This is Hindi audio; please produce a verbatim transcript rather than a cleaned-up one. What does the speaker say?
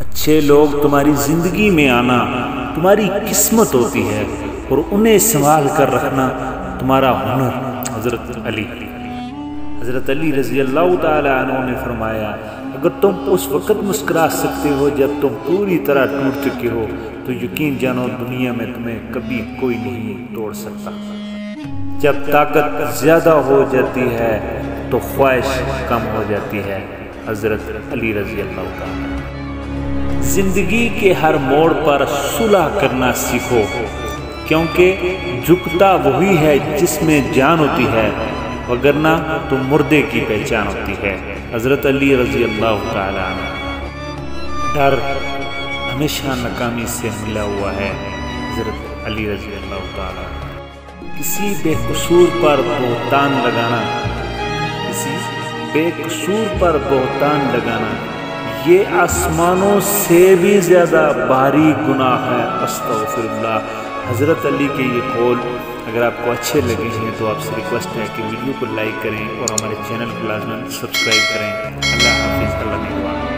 अच्छे लोग तुम्हारी ज़िंदगी में आना तुम्हारी किस्मत होती है और उन्हें संभाल कर रखना तुम्हारा हुनर। हज़रत अली हज़रत अली रज़ी अल्लाह तआला अन्हु ने फरमाया, अगर तुम उस वक़्त मुस्करा सकते हो जब तुम पूरी तरह टूट चुके हो तो यकीन जानो दुनिया में तुम्हें कभी कोई नहीं तोड़ सकता। जब ताकत ज़्यादा हो जाती है तो ख्वाहिश कम हो जाती है। हज़रत अली रज़ी अल्लाह तआला। ज़िंदगी के हर मोड़ पर सुलह करना सीखो, क्योंकि झुकता वही है जिसमें जान होती है, वगरना तो मुर्दे की पहचान होती है। हज़रत अली रज़ी अल्लाह तआला। डर हमेशा नाकामी से मिला हुआ है। हज़रत अली रज़ी अल्लाह तआला। किसी बेकसूर पर बोहतान लगाना किसी बेकसूर पर बोहतान लगाना ये आसमानों से भी ज़्यादा भारी गुनाह है। अस्तग़फिरुल्लाह। हज़रत अली के ये कौल अगर आपको अच्छे लगे हैं तो आपसे रिक्वेस्ट है कि वीडियो को लाइक करें और हमारे चैनल को लाजमन सब्सक्राइब करें। अल्लाह हाफिज़। अल्लाह।